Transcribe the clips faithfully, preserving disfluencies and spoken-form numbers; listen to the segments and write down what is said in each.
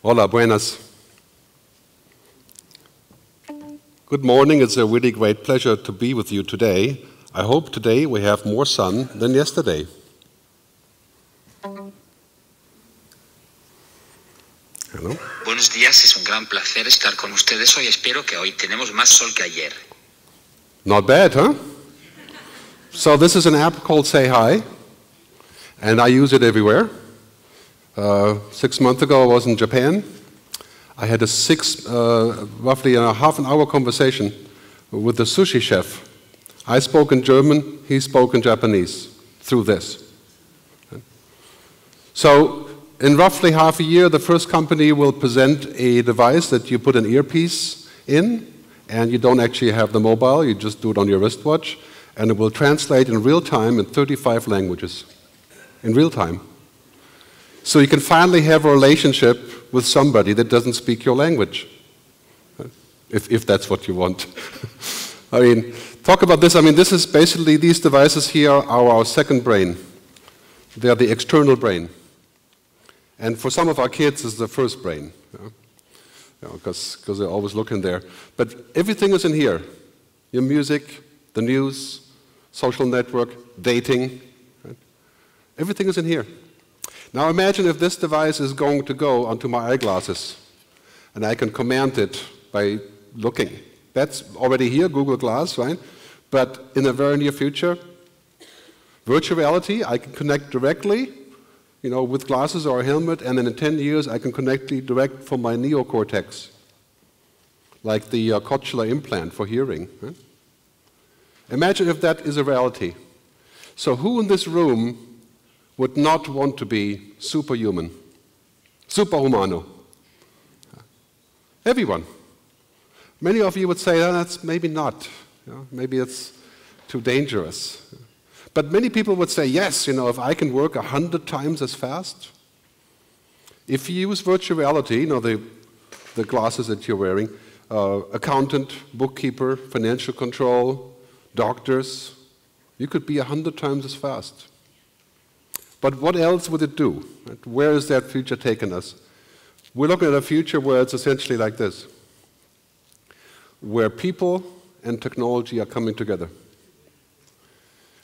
Hola, buenas. Good morning. It's a really great pleasure to be with you today. I hope today we have more sun than yesterday. Hello. Buenos días. Es un gran placer estar con ustedes hoy. Espero que hoy tenemos más sol que ayer. Not bad, huh? So this is an app called Say Hi, and I use it everywhere. Uh, six months ago, I was in Japan. I had a six, uh, roughly a half an hour conversation with the sushi chef. I spoke in German, he spoke in Japanese through this. So in roughly half a year, the first company will present a device that you put an earpiece in, and you don't actually have the mobile, you just do it on your wristwatch, and it will translate in real time in thirty-five languages. In real time. So you can finally have a relationship with somebody that doesn't speak your language, if, if that's what you want. I mean, talk about this. I mean, this is basically, these devices here are our second brain. They are the external brain. And for some of our kids, it's the first brain, because you know, you know, 'cause they're always looking there. But everything is in here. Your music, the news, social network, dating. Right? Everything is in here. Now imagine if this device is going to go onto my eyeglasses, and I can command it by looking. That's already here, Google Glass, right? But in the very near future, virtual reality, I can connect directly, you know, with glasses or a helmet, and then in ten years, I can connect direct from my neocortex, like the uh, cochlear implant for hearing. Right? Imagine if that is a reality. So who in this room would not want to be superhuman, superhumano? Everyone. Many of you would say, oh, that's maybe not, you know, maybe it's too dangerous. But many people would say, yes, you know, if I can work a hundred times as fast. If you use virtual reality, you know, the, the glasses that you're wearing, uh, accountant, bookkeeper, financial control, doctors, you could be a hundred times as fast. But what else would it do? Where is that future taking us? We're looking at a future where it's essentially like this, where people and technology are coming together.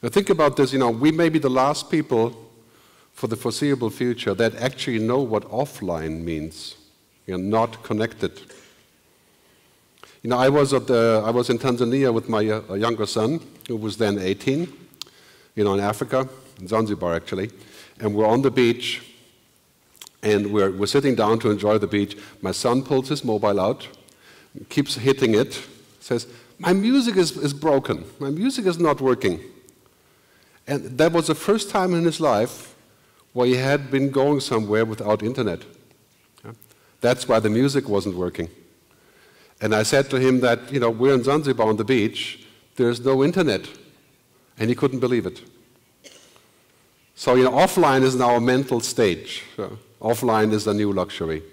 Now think about this, you know, we may be the last people for the foreseeable future that actually know what offline means. You're not connected. You know, I was, at the, I was in Tanzania with my uh, younger son, who was then eighteen, you know, in Africa. In Zanzibar, actually, and we're on the beach, and we're, we're sitting down to enjoy the beach. My son pulls his mobile out, keeps hitting it, says, my music is, is broken, my music is not working. And that was the first time in his life where he had been going somewhere without internet. Yeah. That's why the music wasn't working. And I said to him that, you know, we're in Zanzibar on the beach, there's no internet, and he couldn't believe it. So, you know, offline is now a mental stage. So offline is the new luxury.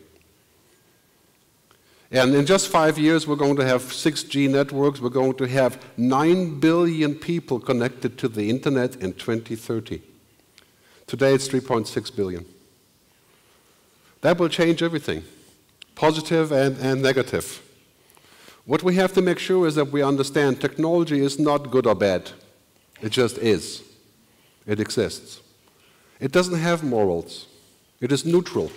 And in just five years, we're going to have six G networks. We're going to have nine billion people connected to the internet in twenty thirty. Today, it's three point six billion. That will change everything, positive and, and negative. What we have to make sure is that we understand technology is not good or bad. It just is. It exists. It doesn't have morals. It is neutral.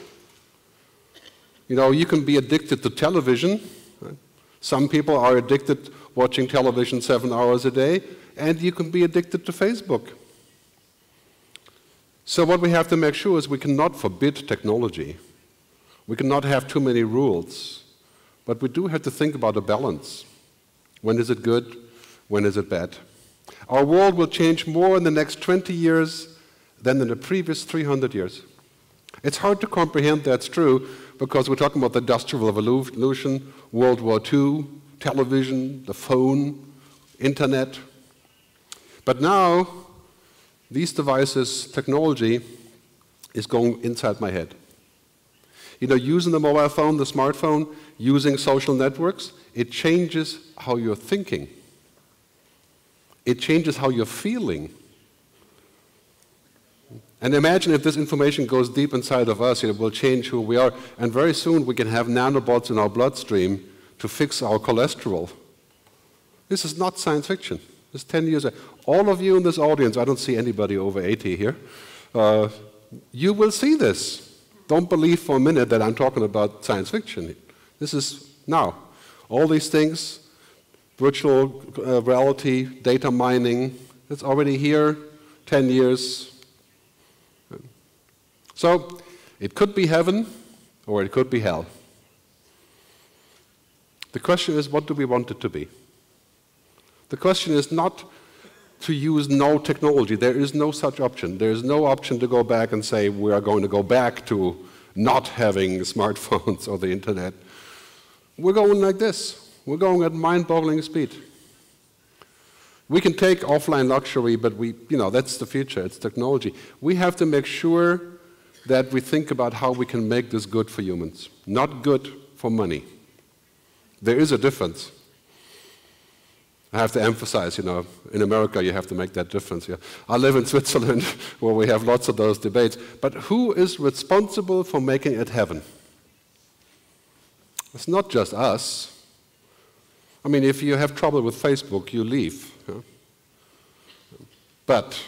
You know, you can be addicted to television. Right? Some people are addicted watching television seven hours a day, and you can be addicted to Facebook. So what we have to make sure is we cannot forbid technology. We cannot have too many rules. But we do have to think about a balance. When is it good? When is it bad? Our world will change more in the next twenty years than in the previous three hundred years. It's hard to comprehend that's true because we're talking about the Industrial Revolution, World War Two, television, the phone, internet. But now, these devices, technology, is going inside my head. You know, using the mobile phone, the smartphone, using social networks, it changes how you're thinking. It changes how you're feeling. And imagine if this information goes deep inside of us, it will change who we are. And very soon we can have nanobots in our bloodstream to fix our cholesterol. This is not science fiction. This is ten years. All of you in this audience, I don't see anybody over eighty here, uh, you will see this. Don't believe for a minute that I'm talking about science fiction. This is now. All these things, virtual uh, reality, data mining, it's already here, ten years. So it could be heaven or it could be hell. The question is, what do we want it to be? The question is not to use no technology. There is no such option. There is no option to go back and say we are going to go back to not having smartphones or the internet. We're going like this. We're going at mind-boggling speed. We can take offline luxury, but we, you know, that's the future. It's technology. We have to make sure that we think about how we can make this good for humans, not good for money. There is a difference. I have to emphasize, you know, in America you have to make that difference. Yeah. I live in Switzerland where we have lots of those debates. But who is responsible for making it heaven? It's not just us. I mean, if you have trouble with Facebook, you leave. Yeah. But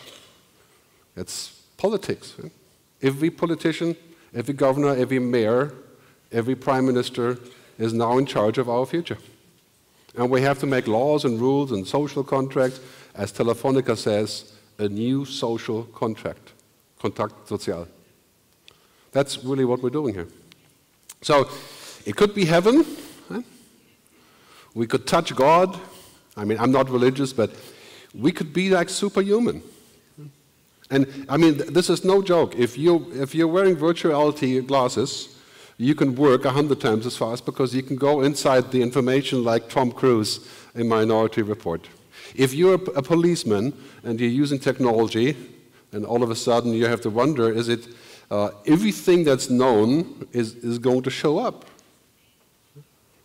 it's politics. Yeah. Every politician, every governor, every mayor, every prime minister is now in charge of our future. And we have to make laws and rules and social contracts, as Telefonica says, a new social contract, Kontrakt Sozial. That's really what we're doing here. So it could be heaven. Right? We could touch God. I mean, I'm not religious, but we could be like superhuman. And I mean, this is no joke. If, you, if you're wearing virtuality glasses, you can work a hundred times as fast because you can go inside the information like Tom Cruise in Minority Report. If you're a policeman and you're using technology, and all of a sudden you have to wonder, is it uh, everything that's known is, is going to show up?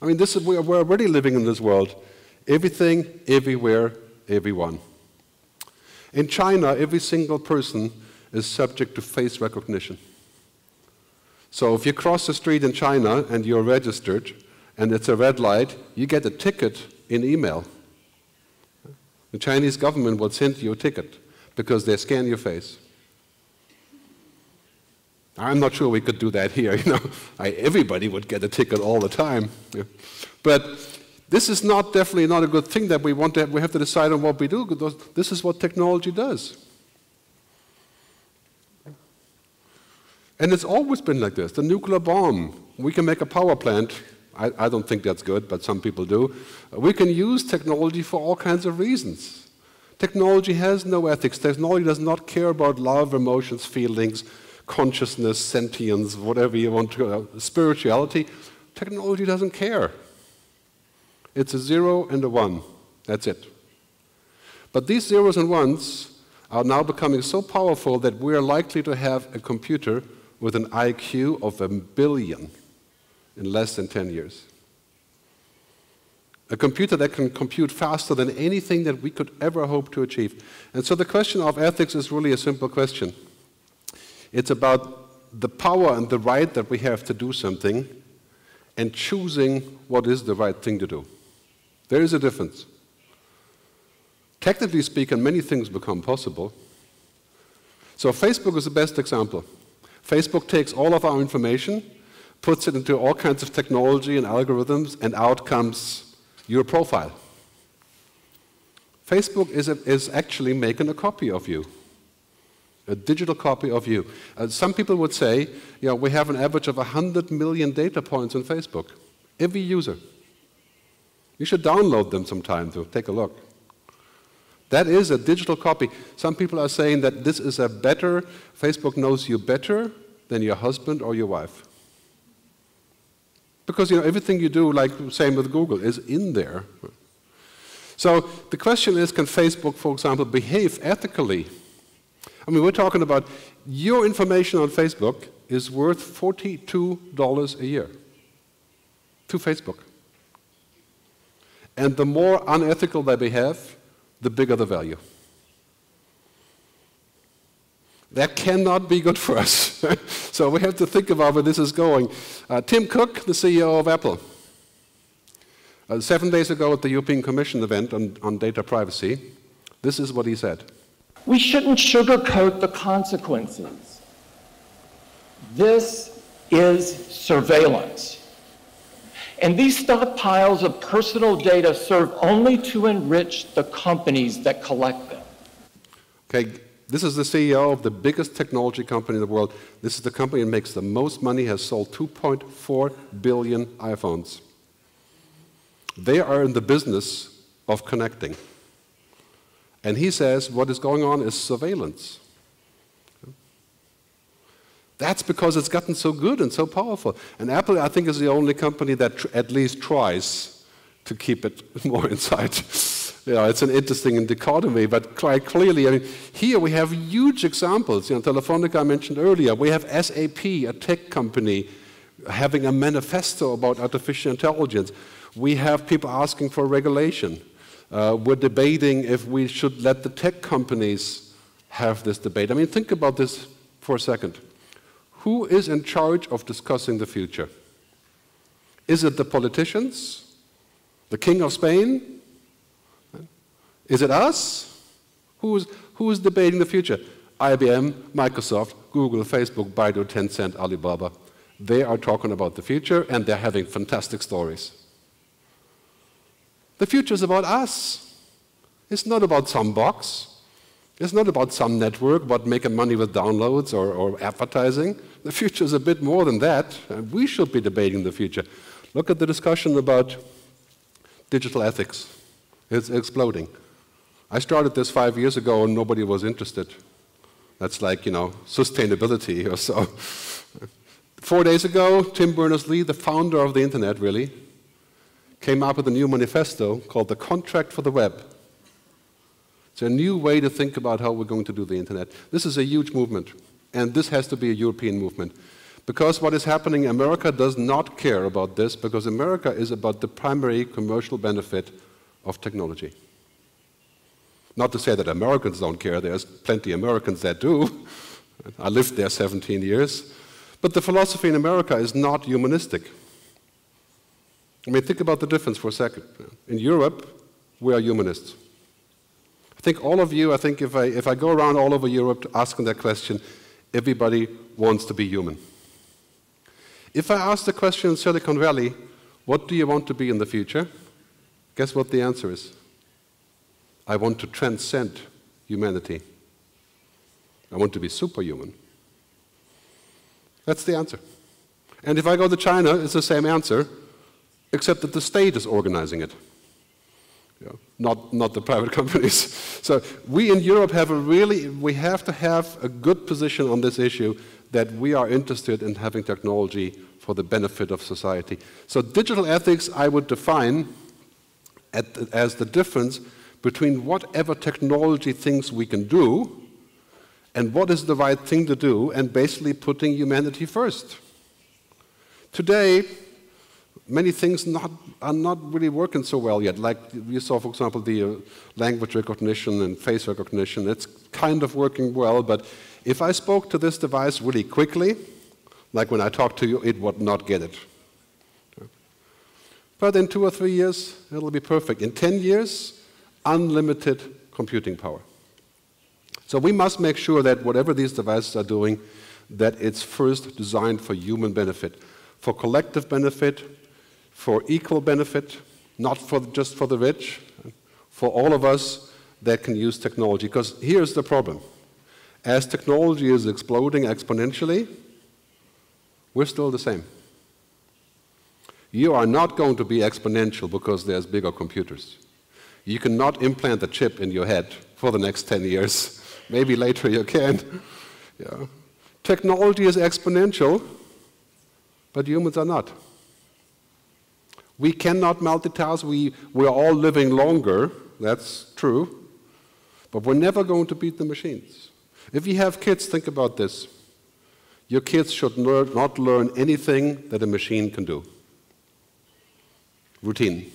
I mean, this is, we're already living in this world. Everything, everywhere, everyone. In China, every single person is subject to face recognition. So if you cross the street in China and you're registered and it's a red light, you get a ticket in email. The Chinese government will send you a ticket because they scan your face. I'm not sure we could do that here, you know. I, everybody would get a ticket all the time. Yeah. But this is not definitely not a good thing that we want to have, we have to decide on what we do. Because this is what technology does. And it's always been like this. The nuclear bomb. We can make a power plant. I, I don't think that's good, but some people do. We can use technology for all kinds of reasons. Technology has no ethics. Technology does not care about love, emotions, feelings, consciousness, sentience, whatever you want to, uh, spirituality. Technology doesn't care. It's a zero and a one. That's it. But these zeros and ones are now becoming so powerful that we are likely to have a computer with an I Q of a billion in less than ten years. A computer that can compute faster than anything that we could ever hope to achieve. And so the question of ethics is really a simple question. It's about the power and the right that we have to do something and choosing what is the right thing to do. There is a difference. Technically speaking, many things become possible. So Facebook is the best example. Facebook takes all of our information, puts it into all kinds of technology and algorithms, and out comes your profile. Facebook is, a, is actually making a copy of you, a digital copy of you. Uh, some people would say, you know, we have an average of a hundred million data points on Facebook, every user. You should download them sometime to take a look. That is a digital copy. Some people are saying that this is a better, Facebook knows you better than your husband or your wife. Because, you know, everything you do, like same with Google, is in there. So the question is, can Facebook, for example, behave ethically? I mean, we're talking about your information on Facebook is worth forty-two dollars a year to Facebook. And the more unethical they behave, the bigger the value. That cannot be good for us. So we have to think about where this is going. Uh, Tim Cook, the C E O of Apple, uh, seven days ago at the European Commission event on, on data privacy, this is what he said. We shouldn't sugarcoat the consequences. This is surveillance. And these stockpiles of personal data serve only to enrich the companies that collect them. Okay, this is the C E O of the biggest technology company in the world. This is the company that makes the most money, has sold two point four billion iPhones. They are in the business of connecting. And he says what is going on is surveillance. That's because it's gotten so good and so powerful. And Apple, I think, is the only company that tr at least tries to keep it more inside. You know, it's an interesting dichotomy, but quite clearly, I mean, here we have huge examples. You know, Telefonica I mentioned earlier. We have S A P, a tech company, having a manifesto about artificial intelligence. We have people asking for regulation. Uh, we're debating if we should let the tech companies have this debate. I mean, think about this for a second. Who is in charge of discussing the future? Is it the politicians? The King of Spain? Is it us? Who is, who is debating the future? I B M, Microsoft, Google, Facebook, Baidu, Tencent, Alibaba. They are talking about the future and they're having fantastic stories. The future is about us. It's not about some box. It's not about some network, about making money with downloads or, or advertising. The future is a bit more than that. And we should be debating the future. Look at the discussion about digital ethics. It's exploding. I started this five years ago and nobody was interested. That's like, you know, sustainability or so. Four days ago, Tim Berners-Lee, the founder of the internet, really, came up with a new manifesto called The Contract for the Web. It's a new way to think about how we're going to do the internet. This is a huge movement, and this has to be a European movement. Because what is happening, America does not care about this, because America is about the primary commercial benefit of technology. Not to say that Americans don't care, there's plenty of Americans that do. I lived there seventeen years. But the philosophy in America is not humanistic. I mean, think about the difference for a second. In Europe, we are humanists. I think all of you, I think if I, if I go around all over Europe asking that question, everybody wants to be human. If I ask the question in Silicon Valley, what do you want to be in the future? Guess what the answer is? I want to transcend humanity. I want to be superhuman. That's the answer. And if I go to China, it's the same answer, except that the state is organizing it. You know, not, not the private companies. So we in Europe have a really, we have to have a good position on this issue that we are interested in having technology for the benefit of society. So digital ethics I would define at the, as the difference between whatever technology thinks we can do and what is the right thing to do, and basically putting humanity first. Today, many things not, are not really working so well yet. Like you saw, for example, the uh, language recognition and face recognition. It's kind of working well, but if I spoke to this device really quickly, like when I talk to you, it would not get it. But in two or three years, it'll be perfect. In ten years, unlimited computing power. So we must make sure that whatever these devices are doing, that it's first designed for human benefit, for collective benefit, for equal benefit, not for just for the rich, for all of us that can use technology. Because here's the problem. As technology is exploding exponentially, we're still the same. You are not going to be exponential because there's bigger computers. You cannot implant a chip in your head for the next ten years. Maybe later you can. Yeah. Technology is exponential, but humans are not. We cannot multitask. We, we're all living longer, that's true, but we're never going to beat the machines. If you have kids, think about this. Your kids should learn, not learn anything that a machine can do. Routine,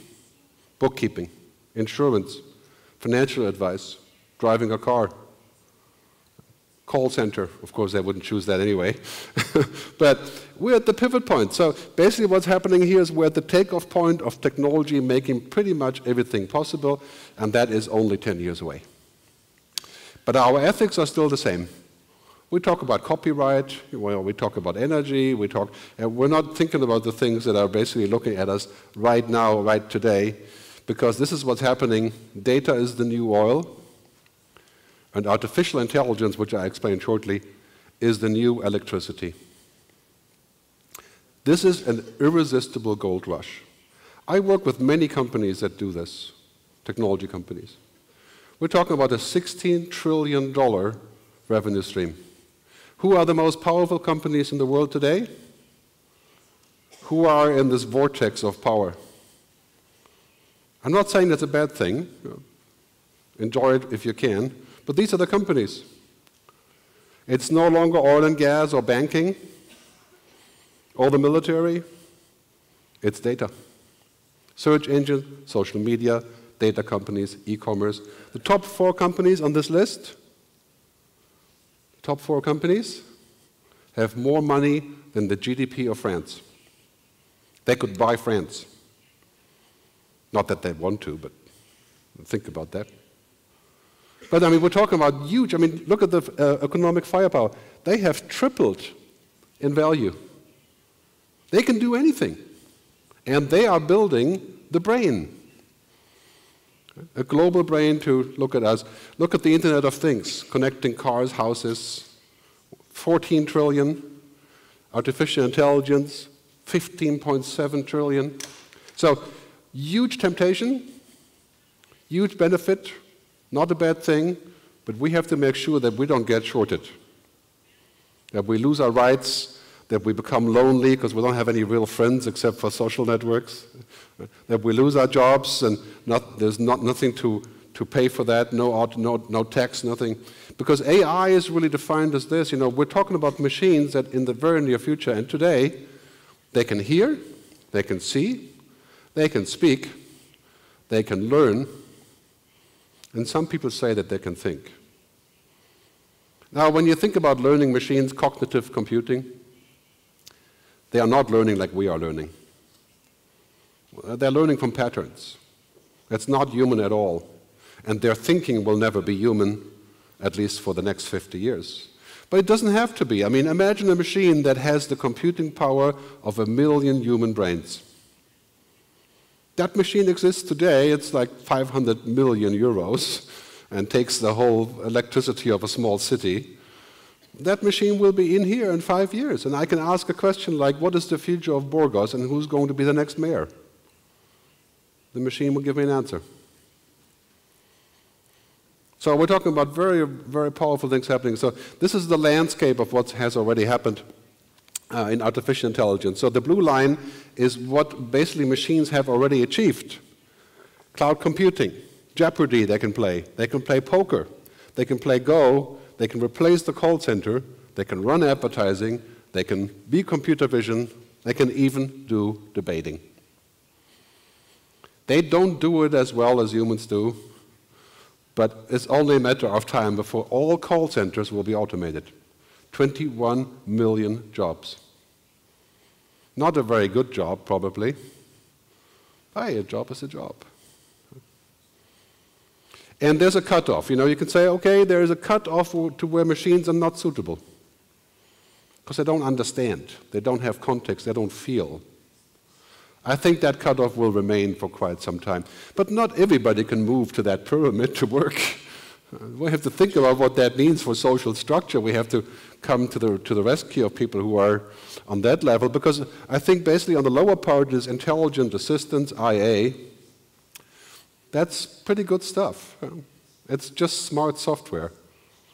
bookkeeping, insurance, financial advice, driving a car. call center. Of course, they wouldn't choose that anyway. But we're at the pivot point. So basically what's happening here is we're at the takeoff point of technology making pretty much everything possible, and that is only ten years away. But our ethics are still the same. We talk about copyright, well, we talk about energy, we talk, and we're not thinking about the things that are basically looking at us right now, right today, because this is what's happening. Data is the new oil, and artificial intelligence, which I explain shortly, is the new electricity. This is an irresistible gold rush. I work with many companies that do this, technology companies. We're talking about a sixteen trillion dollar revenue stream. Who are the most powerful companies in the world today? Who are in this vortex of power? I'm not saying that's a bad thing. Enjoy it if you can. But these are the companies. It's no longer oil and gas or banking or the military. It's data. Search engine, social media, data companies, e-commerce. The top four companies on this list, top four companies have more money than the G D P of France. They could buy France. Not that they want to, but think about that. But I mean, we're talking about huge, I mean, look at the uh, economic firepower. They have tripled in value. They can do anything. And they are building the brain. A global brain to look at us. Look at the Internet of Things, connecting cars, houses, fourteen trillion, artificial intelligence, fifteen point seven trillion. So huge temptation, huge benefit, not a bad thing, but we have to make sure that we don't get shorted, that we lose our rights, that we become lonely because we don't have any real friends except for social networks, that we lose our jobs and not, there's not, nothing to, to pay for that, no, no, no tax, nothing. Because A I is really defined as this, you know, we're talking about machines that in the very near future and today, they can hear, they can see, they can speak, they can learn, and some people say that they can think. Now, when you think about learning machines, cognitive computing, they are not learning like we are learning. They're learning from patterns. That's not human at all. And their thinking will never be human, at least for the next fifty years. But it doesn't have to be. I mean, imagine a machine that has the computing power of a million human brains. That machine exists today. It's like five hundred million euros and takes the whole electricity of a small city. That machine will be in here in five years, and I can ask a question like, what is the future of Burgos and who's going to be the next mayor? The machine will give me an answer. So we're talking about very, very powerful things happening. So this is the landscape of what has already happened uh, in artificial intelligence. So the blue line is what basically machines have already achieved. Cloud computing, Jeopardy they can play, they can play poker, they can play Go, they can replace the call center, they can run advertising, they can be computer vision, they can even do debating. They don't do it as well as humans do, but it's only a matter of time before all call centers will be automated. twenty-one million jobs. Not a very good job, probably. Hey, a job is a job. And there's a cutoff. You know, you can say, okay, there is a cutoff to where machines are not suitable. Because they don't understand. They don't have context. They don't feel. I think that cutoff will remain for quite some time. But not everybody can move to that pyramid to work. We have to think about what that means for social structure. We have to come to the, to the rescue of people who are on that level. Because I think basically on the lower part is intelligent assistance, I A. That's pretty good stuff. It's just smart software.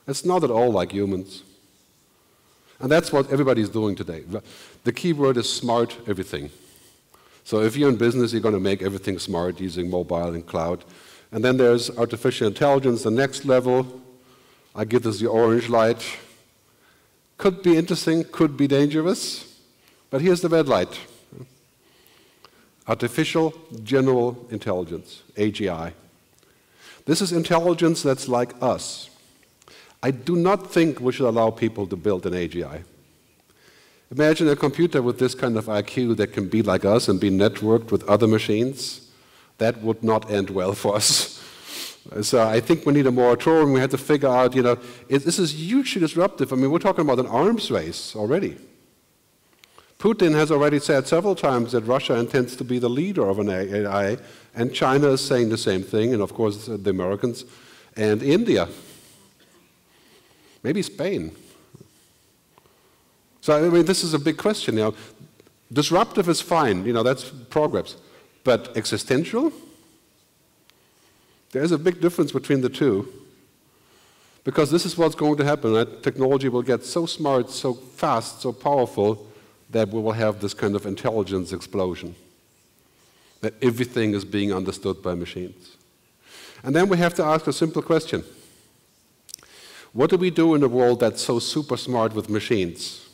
It's not at all like humans. And that's what everybody's doing today. The key word is smart everything. So if you're in business, you're going to make everything smart using mobile and cloud. And then there's artificial intelligence, the next level. I give this the orange light. Could be interesting, could be dangerous. But here's the red light. Artificial General Intelligence, A G I. This is intelligence that's like us. I do not think we should allow people to build an A G I. Imagine a computer with this kind of I Q that can be like us and be networked with other machines. That would not end well for us. So I think we need a moratorium. We have to figure out, you know, it, this is hugely disruptive. I mean, we're talking about an arms race already. Putin has already said several times that Russia intends to be the leader of an A I, and China is saying the same thing, and of course the Americans, and India. Maybe Spain. So I mean, this is a big question. You know, disruptive is fine. You know, that's progress. But existential? There is a big difference between the two. Because this is what's going to happen. Right? Technology will get so smart, so fast, so powerful, that we will have this kind of intelligence explosion. That everything is being understood by machines. And then we have to ask a simple question. What do we do in a world that's so super smart with machines?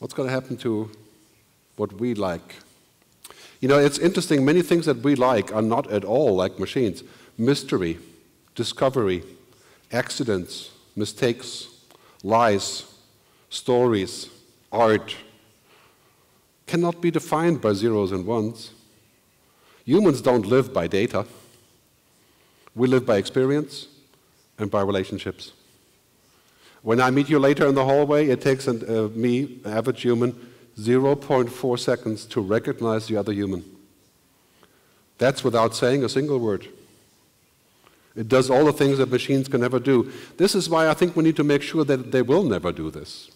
What's going to happen to what we like? You know, it's interesting, many things that we like are not at all like machines. Mystery, discovery, accidents, mistakes, lies, stories, art cannot be defined by zeros and ones. Humans don't live by data. We live by experience and by relationships. When I meet you later in the hallway, it takes an, uh, me, an average human, zero point four seconds to recognize the other human. That's without saying a single word. It does all the things that machines can never do. This is why I think we need to make sure that they will never do this.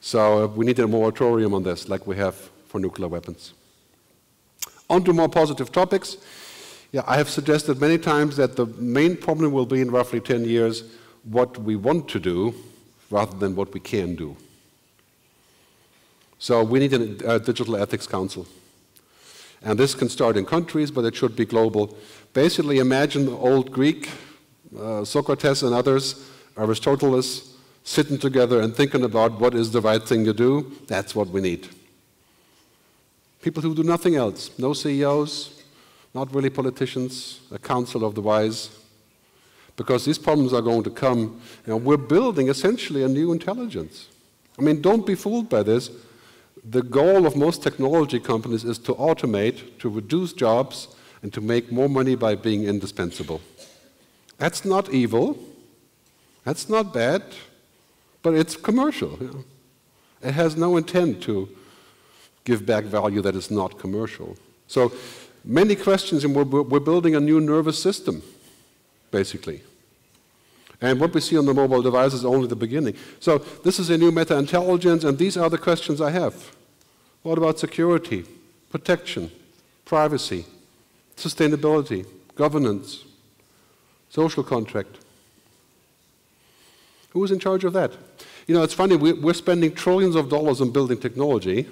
So uh, we need a moratorium on this, like we have for nuclear weapons. On to more positive topics. Yeah, I have suggested many times that the main problem will be in roughly ten years what we want to do rather than what we can do. So we need a, a digital ethics council. And this can start in countries, but it should be global. Basically, imagine the old Greek, uh, Socrates and others, Aristotle, sitting together and thinking about what is the right thing to do. That's what we need. People who do nothing else, no C E Os, not really politicians, a council of the wise, because these problems are going to come. You know, we're building essentially a new intelligence. I mean, don't be fooled by this. The goal of most technology companies is to automate, to reduce jobs, and to make more money by being indispensable. That's not evil. That's not bad. But it's commercial. You know. It has no intent to give back value that is not commercial. So, many questions, and we're, we're building a new nervous system, basically. And what we see on the mobile device is only the beginning. So this is a new meta-intelligence, and these are the questions I have. What about security, protection, privacy, sustainability, governance, social contract? Who's in charge of that? You know, it's funny, we, we're spending trillions of dollars on building technology,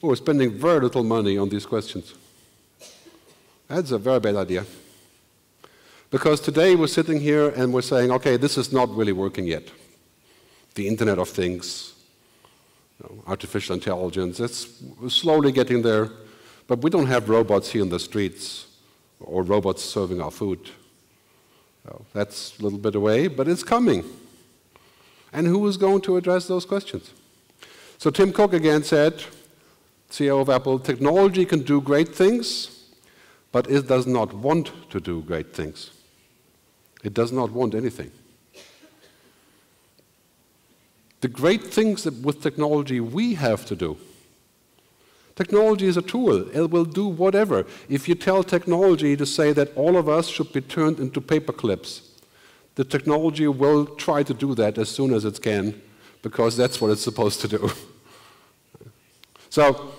but we're spending very little money on these questions. That's a very bad idea. Because today we're sitting here and we're saying, okay, this is not really working yet. The Internet of Things, you know, artificial intelligence, it's slowly getting there. But we don't have robots here in the streets or robots serving our food. So that's a little bit away, but it's coming. And who is going to address those questions? So Tim Cook again said, C E O of Apple, technology can do great things, but it does not want to do great things. It does not want anything. The great things that with technology we have to do. Technology is a tool. It will do whatever. If you tell technology to say that all of us should be turned into paper clips, the technology will try to do that as soon as it can, because that's what it's supposed to do. So,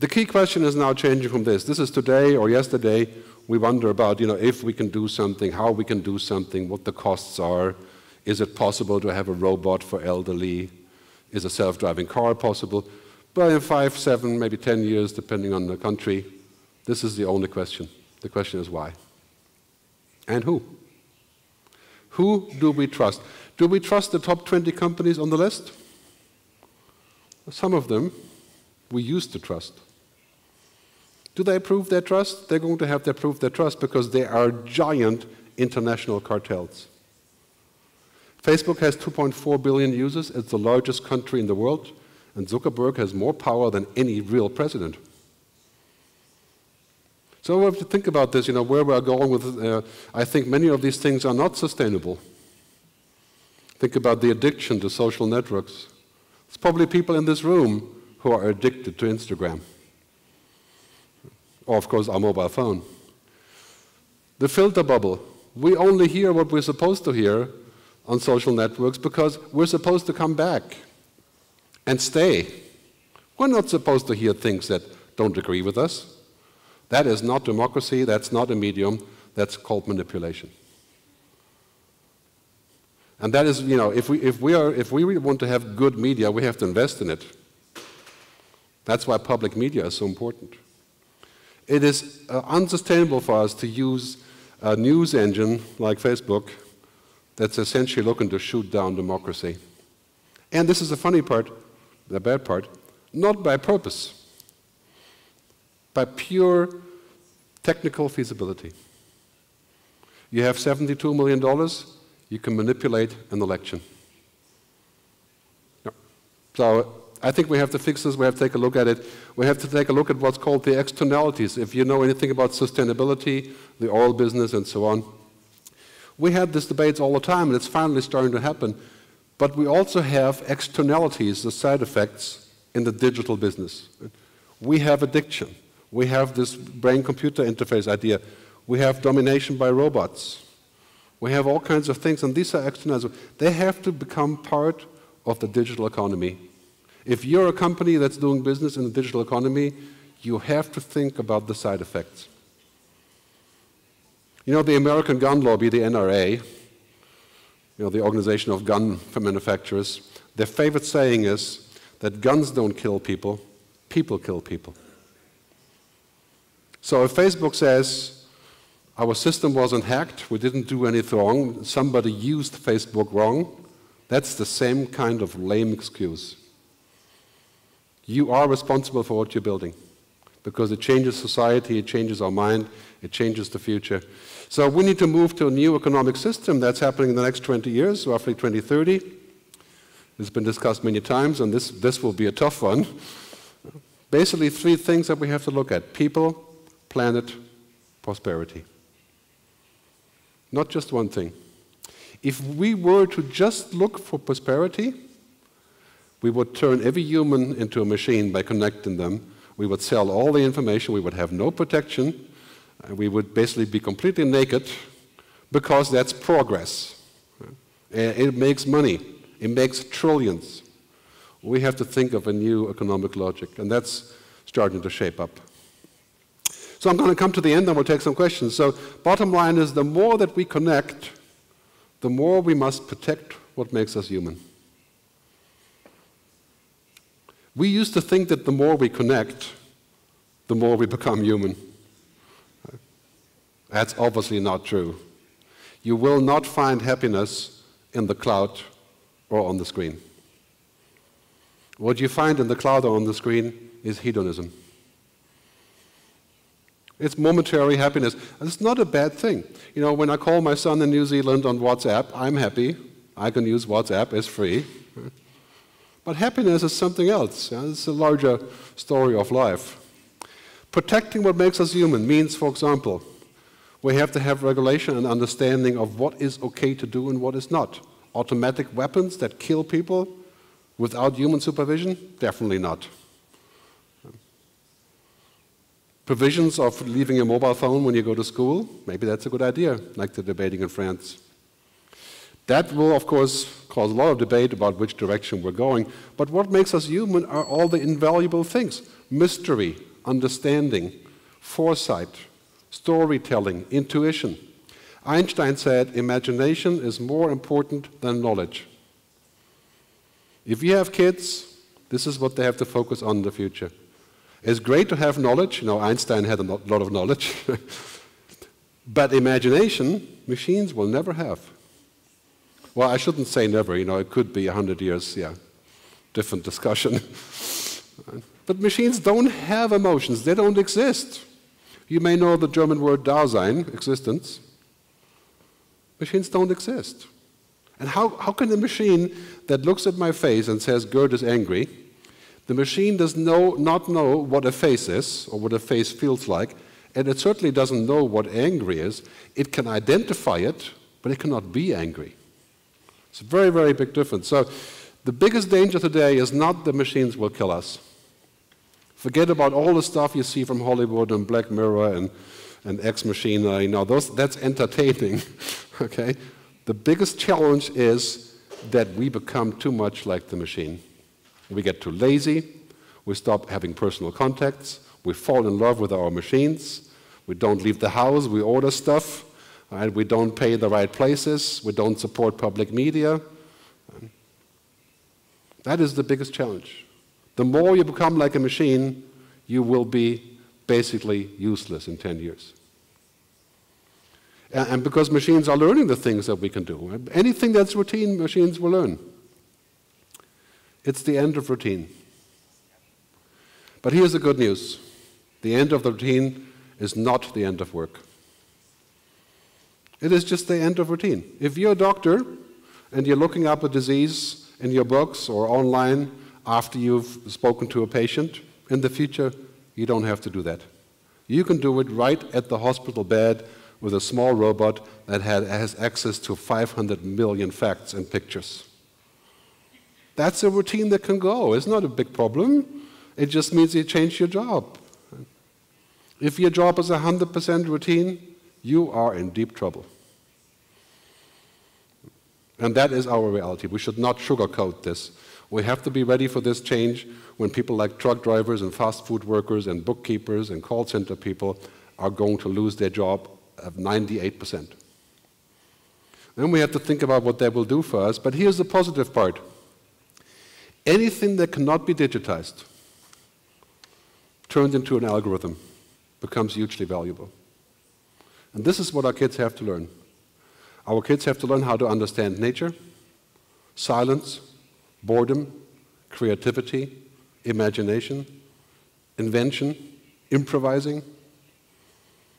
the key question is now changing from this. This is today or yesterday. We wonder about, you know, if we can do something, how we can do something, what the costs are. Is it possible to have a robot for elderly? Is a self-driving car possible? But in five, seven, maybe ten years, depending on the country, this is the only question. The question is why? And who? Who do we trust? Do we trust the top twenty companies on the list? Some of them we used to trust. Do they prove their trust? They're going to have to prove their trust because they are giant international cartels. Facebook has two point four billion users. It's the largest country in the world. And Zuckerberg has more power than any real president. So we have to think about this, you know, where we are going with uh, I think many of these things are not sustainable. Think about the addiction to social networks. There's probably people in this room who are addicted to Instagram. Or, of course, our mobile phone. The filter bubble. We only hear what we're supposed to hear on social networks because we're supposed to come back and stay. We're not supposed to hear things that don't agree with us. That is not democracy, that's not a medium, that's called manipulation. And that is, you know, if we, if we, are, if we really want to have good media, we have to invest in it. That's why public media is so important. It is uh, unsustainable for us to use a news engine like Facebook that's essentially looking to shoot down democracy. And this is the funny part, the bad part, not by purpose, by pure technical feasibility. You have seventy-two million dollars, you can manipulate an election. Yeah. So I think we have to fix this, we have to take a look at it. We have to take a look at what's called the externalities. If you know anything about sustainability, the oil business and so on. We had these debates all the time and it's finally starting to happen. But we also have externalities, the side effects, in the digital business. We have addiction. We have this brain-computer interface idea. We have domination by robots. We have all kinds of things, and these are externalities. They have to become part of the digital economy. If you're a company that's doing business in the digital economy, you have to think about the side effects. You know, the American gun lobby, the N R A, you know, the organization of gun manufacturers, their favorite saying is that guns don't kill people, people kill people. So if Facebook says, our system wasn't hacked, we didn't do anything wrong, somebody used Facebook wrong, that's the same kind of lame excuse. You are responsible for what you're building, because it changes society, it changes our mind, it changes the future. So we need to move to a new economic system that's happening in the next twenty years, roughly twenty thirty. It's been discussed many times, and this, this will be a tough one. Basically, three things that we have to look at. People, planet, prosperity. Not just one thing. If we were to just look for prosperity, we would turn every human into a machine by connecting them. We would sell all the information, we would have no protection, we would basically be completely naked, because that's progress. It makes money. It makes trillions. We have to think of a new economic logic, and that's starting to shape up. So I'm going to come to the end, and we'll take some questions. So bottom line is, the more that we connect, the more we must protect what makes us human. We used to think that the more we connect, the more we become human. That's obviously not true. You will not find happiness in the cloud or on the screen. What you find in the cloud or on the screen is hedonism. It's momentary happiness. And it's not a bad thing. You know, when I call my son in New Zealand on WhatsApp, I'm happy. I can use WhatsApp, it's free. But happiness is something else. It's a larger story of life. Protecting what makes us human means, for example, we have to have regulation and understanding of what is okay to do and what is not. Automatic weapons that kill people without human supervision? Definitely not. Provisions of leaving a mobile phone when you go to school? Maybe that's a good idea, like they're debating in France. That will, of course, cause a lot of debate about which direction we're going. But what makes us human are all the invaluable things. Mystery, understanding, foresight, storytelling, intuition. Einstein said, imagination is more important than knowledge. If you have kids, this is what they have to focus on in the future. It's great to have knowledge. You know, Einstein had a lot of knowledge. But imagination, machines will never have. Well, I shouldn't say never. You know, it could be a hundred years, yeah. Different discussion. But machines don't have emotions. They don't exist. You may know the German word Dasein, existence. Machines don't exist. And how, how can a machine that looks at my face and says, Gerd is angry, the machine does know, not know what a face is or what a face feels like, and it certainly doesn't know what angry is. It can identify it, but it cannot be angry. It's a very, very big difference. So the biggest danger today is not the machines will kill us. Forget about all the stuff you see from Hollywood and Black Mirror and, and X Machina. You know, those, that's entertaining. Okay? The biggest challenge is that we become too much like the machine. We get too lazy. We stop having personal contacts. We fall in love with our machines. We don't leave the house. We order stuff. Right? We don't pay the right places. We don't support public media. That is the biggest challenge. The more you become like a machine, you will be basically useless in ten years. And because machines are learning the things that we can do. Anything that's routine, machines will learn. It's the end of routine. But here's the good news. The end of the routine is not the end of work. It is just the end of routine. If you're a doctor and you're looking up a disease in your books or online after you've spoken to a patient, in the future, you don't have to do that. You can do it right at the hospital bed with a small robot that has access to five hundred million facts and pictures. That's a routine that can go. It's not a big problem. It just means you change your job. If your job is one hundred percent routine, you are in deep trouble. And that is our reality. We should not sugarcoat this. We have to be ready for this change when people like truck drivers and fast food workers and bookkeepers and call center people are going to lose their job of ninety-eight percent. Then we have to think about what that will do for us. But here's the positive part. Anything that cannot be digitized, turned into an algorithm, becomes hugely valuable. And this is what our kids have to learn. Our kids have to learn how to understand nature, silence, boredom, creativity, imagination, invention, improvising.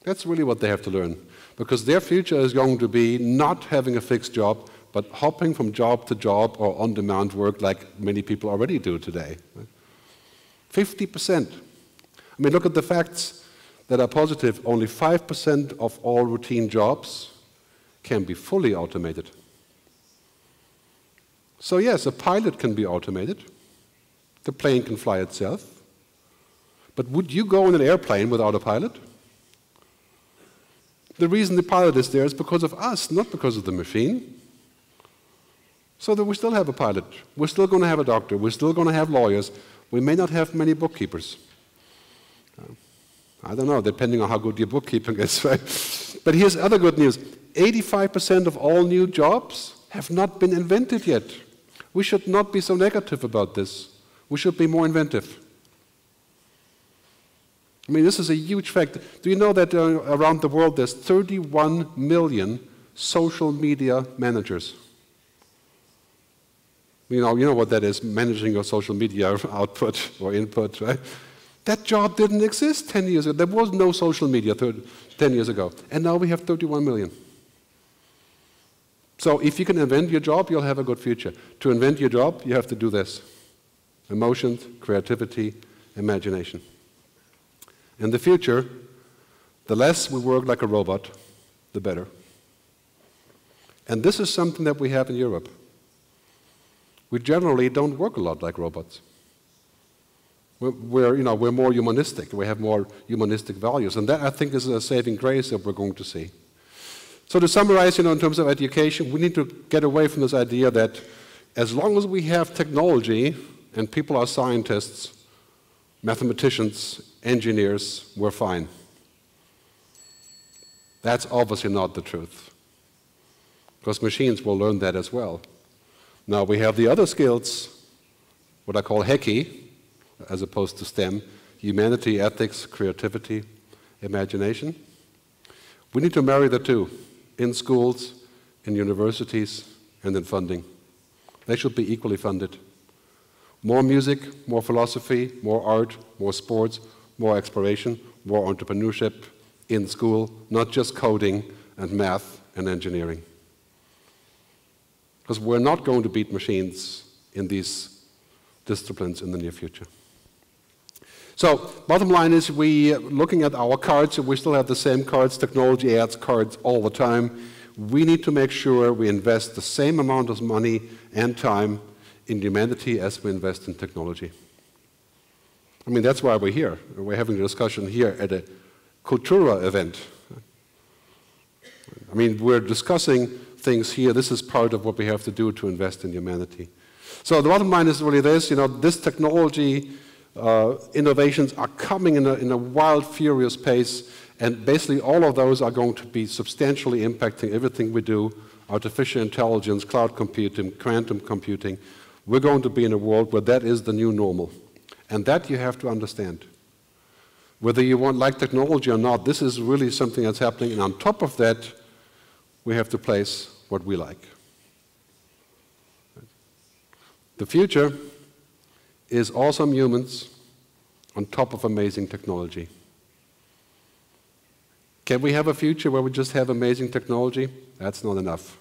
That's really what they have to learn, because their future is going to be not having a fixed job, but hopping from job to job or on-demand work like many people already do today. fifty percent. I mean, look at the facts that are positive. Only five percent of all routine jobs can be fully automated. So yes, a pilot can be automated. The plane can fly itself. But would you go in an airplane without a pilot? The reason the pilot is there is because of us, not because of the machine. So that we still have a pilot, we're still going to have a doctor, we're still going to have lawyers, we may not have many bookkeepers. I don't know, depending on how good your bookkeeping is, right? But here's other good news. eighty-five percent of all new jobs have not been invented yet. We should not be so negative about this. We should be more inventive. I mean, this is a huge fact. Do you know that uh, around the world there's thirty-one million social media managers? You know, you know what that is, managing your social media output or input, right? That job didn't exist ten years ago. There was no social media ten years ago. And now we have thirty-one million. So if you can invent your job, you'll have a good future. To invent your job, you have to do this. Emotions, creativity, imagination. In the future, the less we work like a robot, the better. And this is something that we have in Europe. We generally don't work a lot like robots. We're, we're, you know, we're more humanistic. We have more humanistic values. And that, I think, is a saving grace that we're going to see. So to summarize, you know, in terms of education, we need to get away from this idea that as long as we have technology and people are scientists, mathematicians, engineers, we're fine. That's obviously not the truth, because machines will learn that as well. Now we have the other skills, what I call Heki, as opposed to STEM, humanity, ethics, creativity, imagination. We need to marry the two in schools, in universities, and in funding. They should be equally funded. More music, more philosophy, more art, more sports, more exploration, more entrepreneurship in school, not just coding and math and engineering. Because we're not going to beat machines in these disciplines in the near future. So, bottom line is, we, looking at our cards, we still have the same cards, technology adds cards all the time. We need to make sure we invest the same amount of money and time in humanity as we invest in technology. I mean, that's why we're here. We're having a discussion here at a Cultura event. I mean, we're discussing things here. This is part of what we have to do to invest in humanity. So the bottom line is really this, you know, this technology uh, innovations are coming in a, in a wild, furious pace, and basically all of those are going to be substantially impacting everything we do, artificial intelligence, cloud computing, quantum computing. We're going to be in a world where that is the new normal. And that you have to understand. Whether you want like technology or not, this is really something that's happening, and on top of that, we have to place what we like. The future is awesome humans on top of amazing technology. Can we have a future where we just have amazing technology? That's not enough.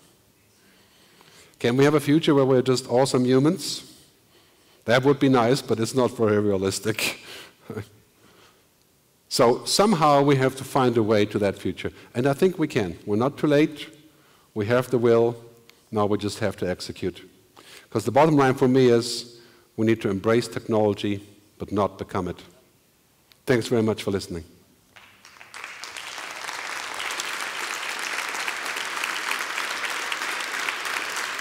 Can we have a future where we're just awesome humans? That would be nice, but it's not very realistic. So somehow we have to find a way to that future. And I think we can. We're not too late. We have the will. Now we just have to execute. Because the bottom line for me is we need to embrace technology, but not become it. Thanks very much for listening.